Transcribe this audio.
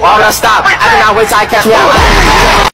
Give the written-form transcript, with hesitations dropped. won't stop. I cannot wait till I catch one.